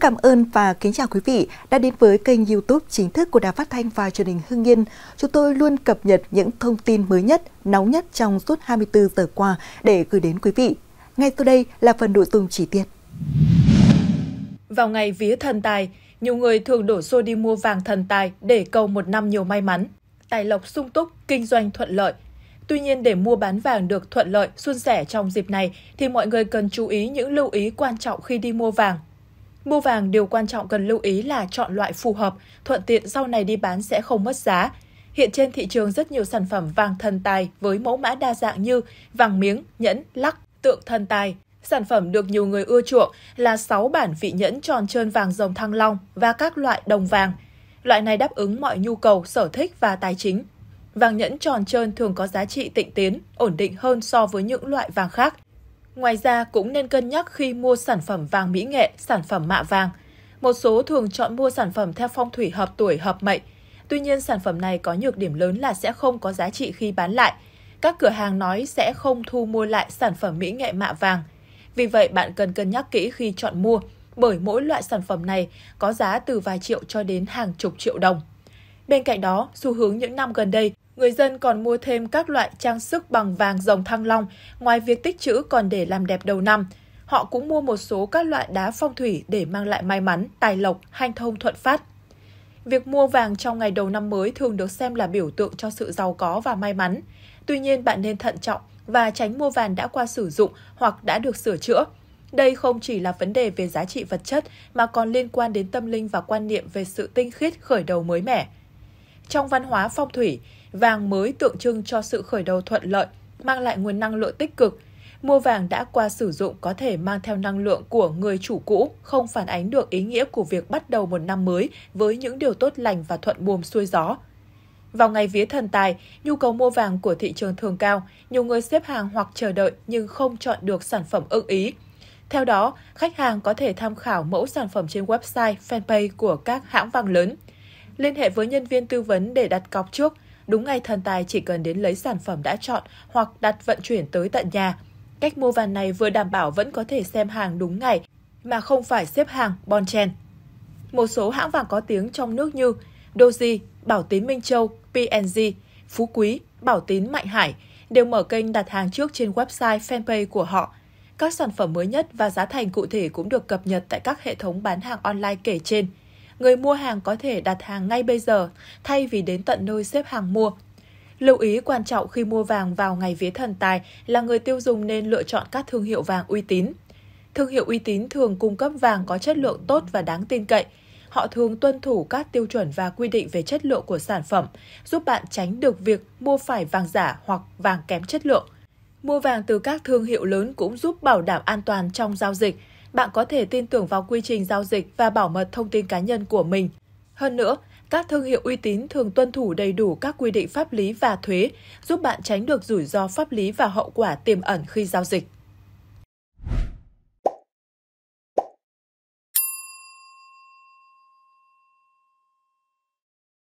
Rất cảm ơn và kính chào quý vị đã đến với kênh YouTube chính thức của Đài Phát thanh và Truyền hình Hưng Yên. Chúng tôi luôn cập nhật những thông tin mới nhất, nóng nhất trong suốt 24 giờ qua để gửi đến quý vị. Ngay sau đây là phần nội dung chi tiết. Vào ngày vía thần tài, nhiều người thường đổ xô đi mua vàng thần tài để cầu một năm nhiều may mắn, tài lộc sung túc, kinh doanh thuận lợi. Tuy nhiên, để mua bán vàng được thuận lợi, suôn sẻ trong dịp này thì mọi người cần chú ý những lưu ý quan trọng khi đi mua vàng. Mua vàng, điều quan trọng cần lưu ý là chọn loại phù hợp, thuận tiện sau này đi bán sẽ không mất giá. Hiện trên thị trường rất nhiều sản phẩm vàng thần tài với mẫu mã đa dạng như vàng miếng, nhẫn, lắc, tượng thần tài. Sản phẩm được nhiều người ưa chuộng là 6 bản vị nhẫn tròn trơn vàng rồng Thăng Long và các loại đồng vàng. Loại này đáp ứng mọi nhu cầu, sở thích và tài chính. Vàng nhẫn tròn trơn thường có giá trị tịnh tiến, ổn định hơn so với những loại vàng khác. Ngoài ra, cũng nên cân nhắc khi mua sản phẩm vàng mỹ nghệ, sản phẩm mạ vàng. Một số thường chọn mua sản phẩm theo phong thủy hợp tuổi, hợp mệnh. Tuy nhiên, sản phẩm này có nhược điểm lớn là sẽ không có giá trị khi bán lại. Các cửa hàng nói sẽ không thu mua lại sản phẩm mỹ nghệ mạ vàng. Vì vậy, bạn cần cân nhắc kỹ khi chọn mua, bởi mỗi loại sản phẩm này có giá từ vài triệu cho đến hàng chục triệu đồng. Bên cạnh đó, xu hướng những năm gần đây, người dân còn mua thêm các loại trang sức bằng vàng rồng Thăng Long, ngoài việc tích trữ còn để làm đẹp đầu năm. Họ cũng mua một số các loại đá phong thủy để mang lại may mắn, tài lộc, hanh thông thuận phát. Việc mua vàng trong ngày đầu năm mới thường được xem là biểu tượng cho sự giàu có và may mắn. Tuy nhiên, bạn nên thận trọng và tránh mua vàng đã qua sử dụng hoặc đã được sửa chữa. Đây không chỉ là vấn đề về giá trị vật chất mà còn liên quan đến tâm linh và quan niệm về sự tinh khiết khởi đầu mới mẻ. Trong văn hóa phong thủy, vàng mới tượng trưng cho sự khởi đầu thuận lợi, mang lại nguồn năng lượng tích cực. Mua vàng đã qua sử dụng có thể mang theo năng lượng của người chủ cũ, không phản ánh được ý nghĩa của việc bắt đầu một năm mới với những điều tốt lành và thuận buồm xuôi gió. Vào ngày vía thần tài, nhu cầu mua vàng của thị trường thường cao, nhiều người xếp hàng hoặc chờ đợi nhưng không chọn được sản phẩm ưng ý. Theo đó, khách hàng có thể tham khảo mẫu sản phẩm trên website, fanpage của các hãng vàng lớn. Liên hệ với nhân viên tư vấn để đặt cọc trước. Đúng ngày thần tài chỉ cần đến lấy sản phẩm đã chọn hoặc đặt vận chuyển tới tận nhà. Cách mua vàng này vừa đảm bảo vẫn có thể xem hàng đúng ngày mà không phải xếp hàng bon chen. Một số hãng vàng có tiếng trong nước như Doji, Bảo Tín Minh Châu, PNG, Phú Quý, Bảo Tín Mạnh Hải đều mở kênh đặt hàng trước trên website fanpage của họ. Các sản phẩm mới nhất và giá thành cụ thể cũng được cập nhật tại các hệ thống bán hàng online kể trên. Người mua hàng có thể đặt hàng ngay bây giờ, thay vì đến tận nơi xếp hàng mua. Lưu ý quan trọng khi mua vàng vào ngày vía thần tài là người tiêu dùng nên lựa chọn các thương hiệu vàng uy tín. Thương hiệu uy tín thường cung cấp vàng có chất lượng tốt và đáng tin cậy. Họ thường tuân thủ các tiêu chuẩn và quy định về chất lượng của sản phẩm, giúp bạn tránh được việc mua phải vàng giả hoặc vàng kém chất lượng. Mua vàng từ các thương hiệu lớn cũng giúp bảo đảm an toàn trong giao dịch. Bạn có thể tin tưởng vào quy trình giao dịch và bảo mật thông tin cá nhân của mình. Hơn nữa, các thương hiệu uy tín thường tuân thủ đầy đủ các quy định pháp lý và thuế, giúp bạn tránh được rủi ro pháp lý và hậu quả tiềm ẩn khi giao dịch.